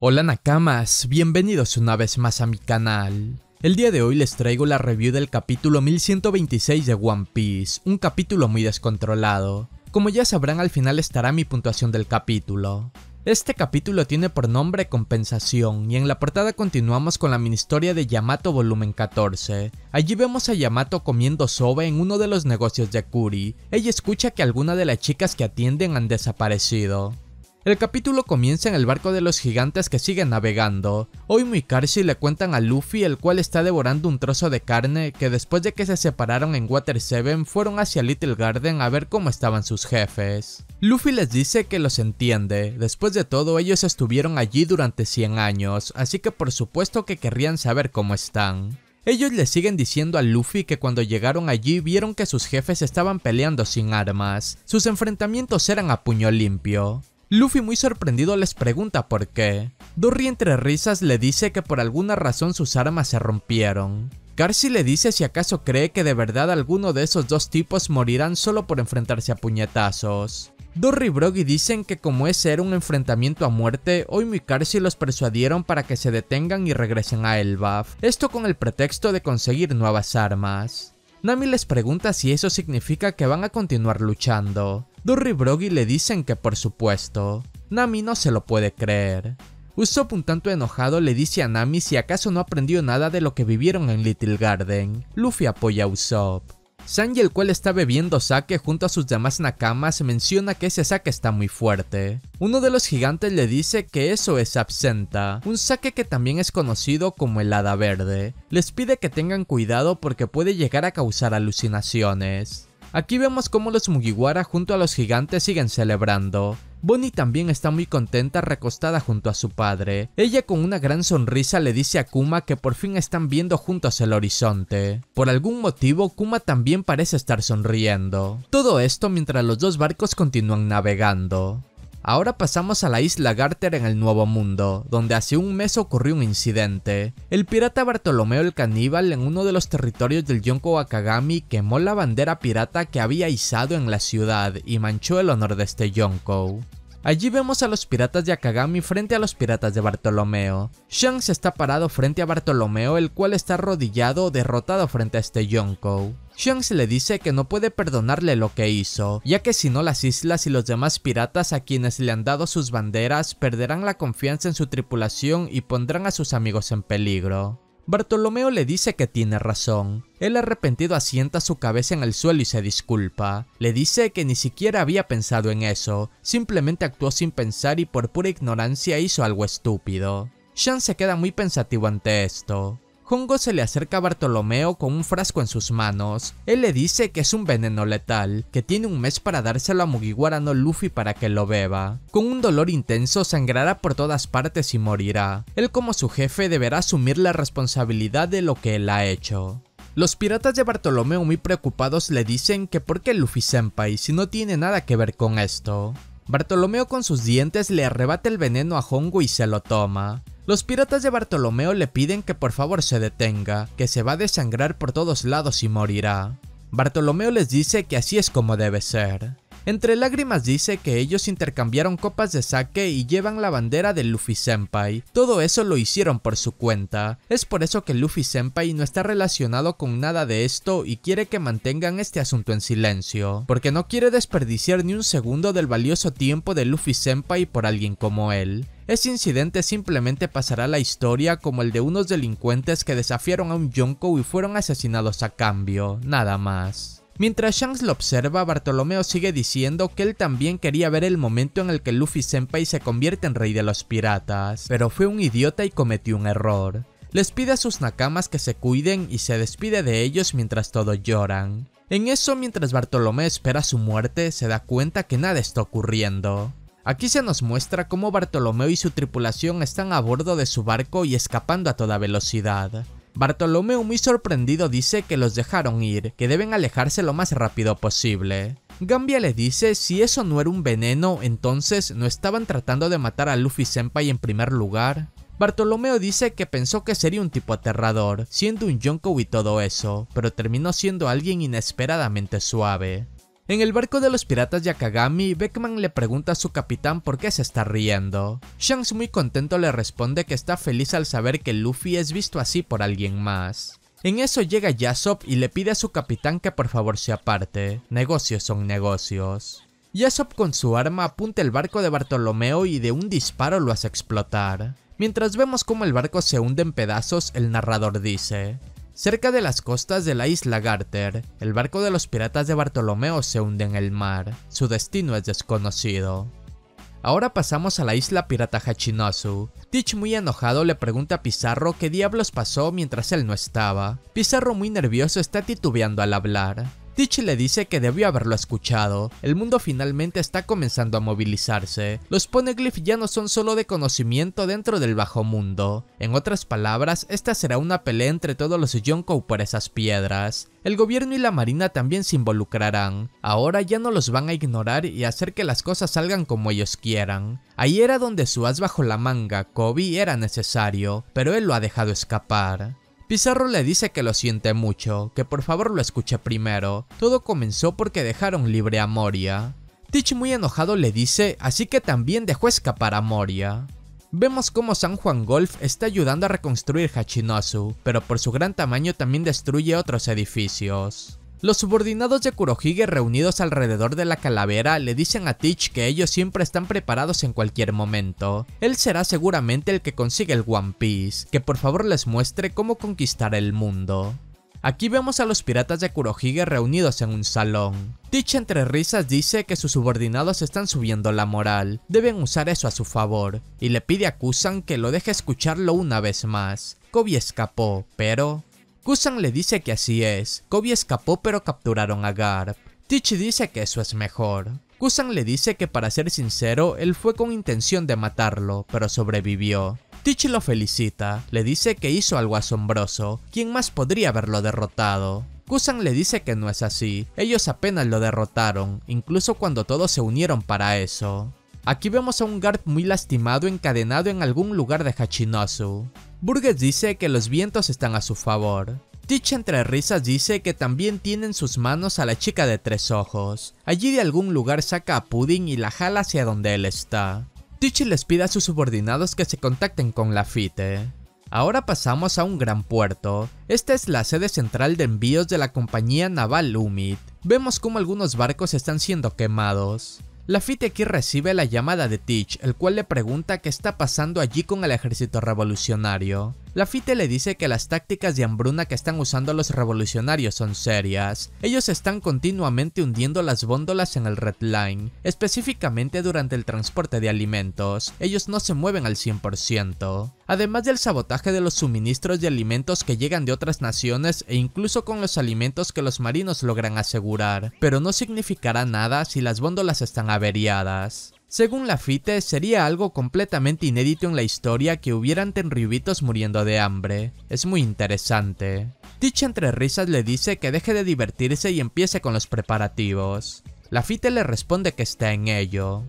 Hola Nakamas, bienvenidos una vez más a mi canal. El día de hoy les traigo la review del capítulo 1126 de One Piece, un capítulo muy descontrolado. Como ya sabrán, al final estará mi puntuación del capítulo. Este capítulo tiene por nombre Compensación, y en la portada continuamos con la minihistoria de Yamato volumen 14. Allí vemos a Yamato comiendo soba en uno de los negocios de Kuri. Ella escucha que alguna de las chicas que atienden han desaparecido. El capítulo comienza en el barco de los gigantes que siguen navegando. Oimo y Karshi le cuentan a Luffy, el cual está devorando un trozo de carne, que después de que se separaron en Water 7 fueron hacia Little Garden a ver cómo estaban sus jefes. Luffy les dice que los entiende, después de todo ellos estuvieron allí durante 100 años, así que por supuesto que querrían saber cómo están. Ellos le siguen diciendo a Luffy que cuando llegaron allí vieron que sus jefes estaban peleando sin armas, sus enfrentamientos eran a puño limpio. Luffy muy sorprendido les pregunta por qué. Dorry entre risas le dice que por alguna razón sus armas se rompieron. Karshi le dice si acaso cree que de verdad alguno de esos dos tipos morirán solo por enfrentarse a puñetazos. Dorry y Broggy dicen que como ese era un enfrentamiento a muerte, Oimo y Karshi los persuadieron para que se detengan y regresen a Elbaf, esto con el pretexto de conseguir nuevas armas. Nami les pregunta si eso significa que van a continuar luchando. Dorry y Broggy le dicen que por supuesto. Nami no se lo puede creer. Usopp un tanto enojado le dice a Nami si acaso no aprendió nada de lo que vivieron en Little Garden. Luffy apoya a Usopp. Sanji, el cual está bebiendo sake junto a sus demás nakamas, menciona que ese sake está muy fuerte. Uno de los gigantes le dice que eso es Absenta, un sake que también es conocido como el Hada Verde. Les pide que tengan cuidado porque puede llegar a causar alucinaciones. Aquí vemos cómo los Mugiwara junto a los gigantes siguen celebrando. Bonnie también está muy contenta recostada junto a su padre. Ella con una gran sonrisa le dice a Kuma que por fin están viendo juntos el horizonte. Por algún motivo, Kuma también parece estar sonriendo. Todo esto mientras los dos barcos continúan navegando. Ahora pasamos a la isla Garter en el Nuevo Mundo, donde hace un mes ocurrió un incidente. El pirata Bartolomeo el Caníbal en uno de los territorios del Yonko Akagami quemó la bandera pirata que había izado en la ciudad y manchó el honor de este Yonko. Allí vemos a los piratas de Akagami frente a los piratas de Bartolomeo. Shanks está parado frente a Bartolomeo, el cual está arrodillado derrotado frente a este Yonko. Shanks le dice que no puede perdonarle lo que hizo, ya que si no las islas y los demás piratas a quienes le han dado sus banderas perderán la confianza en su tripulación y pondrán a sus amigos en peligro. Bartolomeo le dice que tiene razón. El arrepentido asienta su cabeza en el suelo y se disculpa. Le dice que ni siquiera había pensado en eso, simplemente actuó sin pensar y por pura ignorancia hizo algo estúpido. Shanks se queda muy pensativo ante esto. Hongo se le acerca a Bartolomeo con un frasco en sus manos. Él le dice que es un veneno letal, que tiene un mes para dárselo a Mugiwara no Luffy para que lo beba. Con un dolor intenso sangrará por todas partes y morirá. Él como su jefe deberá asumir la responsabilidad de lo que él ha hecho. Los piratas de Bartolomeo muy preocupados le dicen que ¿por qué Luffy Senpai si no tiene nada que ver con esto? Bartolomeo con sus dientes le arrebata el veneno a Hongo y se lo toma. Los piratas de Bartolomeo le piden que por favor se detenga, que se va a desangrar por todos lados y morirá. Bartolomeo les dice que así es como debe ser. Entre lágrimas dice que ellos intercambiaron copas de sake y llevan la bandera de Luffy Senpai. Todo eso lo hicieron por su cuenta. Es por eso que Luffy Senpai no está relacionado con nada de esto y quiere que mantengan este asunto en silencio, porque no quiere desperdiciar ni un segundo del valioso tiempo de Luffy Senpai por alguien como él. Ese incidente simplemente pasará a la historia como el de unos delincuentes que desafiaron a un Yonko y fueron asesinados a cambio, nada más. Mientras Shanks lo observa, Bartolomeo sigue diciendo que él también quería ver el momento en el que Luffy Senpai se convierte en rey de los piratas, pero fue un idiota y cometió un error. Les pide a sus nakamas que se cuiden y se despide de ellos mientras todos lloran. En eso, mientras Bartolomeo espera su muerte, se da cuenta que nada está ocurriendo. Aquí se nos muestra cómo Bartolomeo y su tripulación están a bordo de su barco y escapando a toda velocidad. Bartolomeo muy sorprendido dice que los dejaron ir, que deben alejarse lo más rápido posible. Gambia le dice si eso no era un veneno, entonces ¿no estaban tratando de matar a Luffy Senpai en primer lugar? Bartolomeo dice que pensó que sería un tipo aterrador, siendo un Yonko y todo eso, pero terminó siendo alguien inesperadamente suave. En el barco de los piratas de Akagami, Beckman le pregunta a su capitán por qué se está riendo. Shanks muy contento le responde que está feliz al saber que Luffy es visto así por alguien más. En eso llega Yasopp y le pide a su capitán que por favor se aparte, negocios son negocios. Yasopp con su arma apunta el barco de Bartolomeo y de un disparo lo hace explotar. Mientras vemos cómo el barco se hunde en pedazos, el narrador dice: cerca de las costas de la isla Garter, el barco de los piratas de Bartolomeo se hunde en el mar. Su destino es desconocido. Ahora pasamos a la isla pirata Hachinosu. Teach muy enojado le pregunta a Pizarro qué diablos pasó mientras él no estaba. Pizarro muy nervioso está titubeando al hablar. Teach le dice que debió haberlo escuchado, el mundo finalmente está comenzando a movilizarse, los poneglyphs ya no son solo de conocimiento dentro del bajo mundo, en otras palabras, esta será una pelea entre todos los Yonkou por esas piedras, el gobierno y la marina también se involucrarán, ahora ya no los van a ignorar y hacer que las cosas salgan como ellos quieran, ahí era donde su as bajo la manga, Koby, era necesario, pero él lo ha dejado escapar. Pizarro le dice que lo siente mucho, que por favor lo escuche primero, todo comenzó porque dejaron libre a Moria. Teach muy enojado le dice, así que también dejó escapar a Moria. Vemos cómo San Juan Golf está ayudando a reconstruir Hachinosu, pero por su gran tamaño también destruye otros edificios. Los subordinados de Kurohige reunidos alrededor de la calavera le dicen a Teach que ellos siempre están preparados en cualquier momento. Él será seguramente el que consigue el One Piece, que por favor les muestre cómo conquistar el mundo. Aquí vemos a los piratas de Kurohige reunidos en un salón. Teach entre risas dice que sus subordinados están subiendo la moral, deben usar eso a su favor, y le pide a Kuzan que lo deje escucharlo una vez más. Koby escapó, pero... Kuzan le dice que así es, Koby escapó pero capturaron a Garp. Teach dice que eso es mejor. Kuzan le dice que para ser sincero, él fue con intención de matarlo, pero sobrevivió. Teach lo felicita, le dice que hizo algo asombroso, ¿quién más podría haberlo derrotado? Kuzan le dice que no es así, ellos apenas lo derrotaron, incluso cuando todos se unieron para eso. Aquí vemos a un Garp muy lastimado encadenado en algún lugar de Hachinosu. Burgess dice que los vientos están a su favor. Teach entre risas dice que también tiene en sus manos a la chica de tres ojos. Allí de algún lugar saca a Pudding y la jala hacia donde él está. Teach les pide a sus subordinados que se contacten con Lafitte. Ahora pasamos a un gran puerto. Esta es la sede central de envíos de la compañía naval Lumid. Vemos cómo algunos barcos están siendo quemados. Lafitte aquí recibe la llamada de Teach, el cual le pregunta qué está pasando allí con el ejército revolucionario. Lafitte le dice que las tácticas de hambruna que están usando los revolucionarios son serias. Ellos están continuamente hundiendo las góndolas en el Red Line, específicamente durante el transporte de alimentos. Ellos no se mueven al 100%. Además del sabotaje de los suministros de alimentos que llegan de otras naciones e incluso con los alimentos que los marinos logran asegurar, pero no significará nada si las góndolas están averiadas. Según Lafitte, sería algo completamente inédito en la historia que hubieran tenryubitos muriendo de hambre. Es muy interesante. Teach entre risas le dice que deje de divertirse y empiece con los preparativos. Lafitte le responde que está en ello.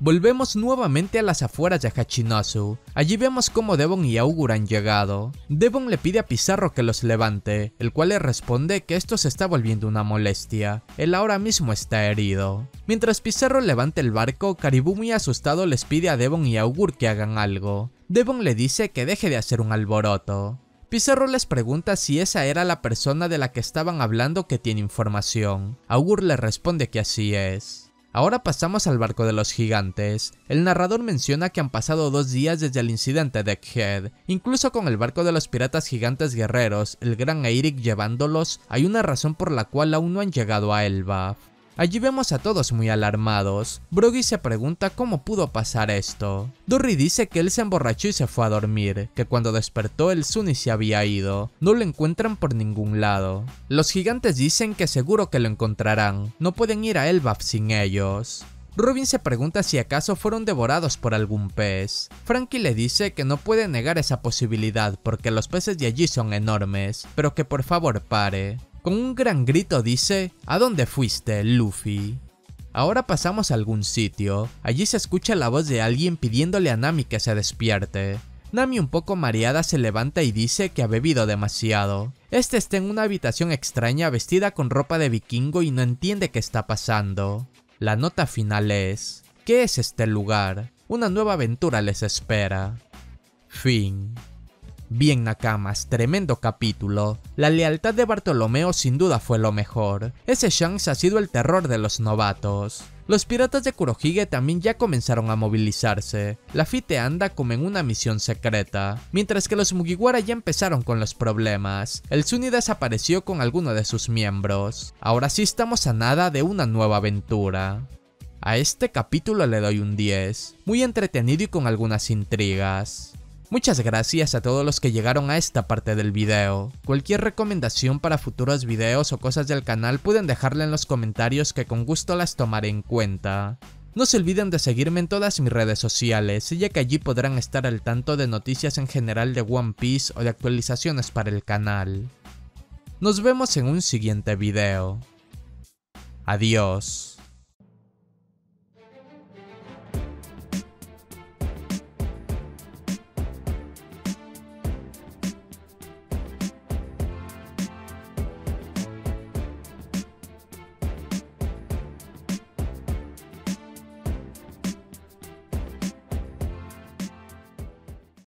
Volvemos nuevamente a las afueras de Hachinosu. Allí vemos cómo Devon y Augur han llegado. Devon le pide a Pizarro que los levante, el cual le responde que esto se está volviendo una molestia. Él ahora mismo está herido. Mientras Pizarro levanta el barco, Caribou muy asustado les pide a Devon y Augur que hagan algo. Devon le dice que deje de hacer un alboroto. Pizarro les pregunta si esa era la persona de la que estaban hablando que tiene información. Augur le responde que así es. Ahora pasamos al barco de los gigantes. El narrador menciona que han pasado 2 días desde el incidente de Egghead. Incluso con el barco de los piratas gigantes guerreros, el gran Eirik llevándolos, hay una razón por la cual aún no han llegado a Elbaf. Allí vemos a todos muy alarmados. Broggy se pregunta cómo pudo pasar esto. Dorry dice que él se emborrachó y se fue a dormir, que cuando despertó el Sunny se había ido. No lo encuentran por ningún lado. Los gigantes dicen que seguro que lo encontrarán, no pueden ir a Elbaf sin ellos. Robin se pregunta si acaso fueron devorados por algún pez. Frankie le dice que no puede negar esa posibilidad porque los peces de allí son enormes, pero que por favor pare. Con un gran grito dice, ¿a dónde fuiste, Luffy? Ahora pasamos a algún sitio. Allí se escucha la voz de alguien pidiéndole a Nami que se despierte. Nami, un poco mareada, se levanta y dice que ha bebido demasiado. Este está en una habitación extraña vestida con ropa de vikingo y no entiende qué está pasando. La nota final es: ¿qué es este lugar? Una nueva aventura les espera. Fin. Bien, Nakamas, tremendo capítulo. La lealtad de Bartolomeo sin duda fue lo mejor. Ese Shanks ha sido el terror de los novatos. Los piratas de Kurohige también ya comenzaron a movilizarse. Lafitte anda como en una misión secreta, mientras que los Mugiwara ya empezaron con los problemas. El Sunny desapareció con alguno de sus miembros. Ahora sí estamos a nada de una nueva aventura. A este capítulo le doy un 10, muy entretenido y con algunas intrigas. Muchas gracias a todos los que llegaron a esta parte del video. Cualquier recomendación para futuros videos o cosas del canal pueden dejarla en los comentarios, que con gusto las tomaré en cuenta. No se olviden de seguirme en todas mis redes sociales, ya que allí podrán estar al tanto de noticias en general de One Piece o de actualizaciones para el canal. Nos vemos en un siguiente video. Adiós.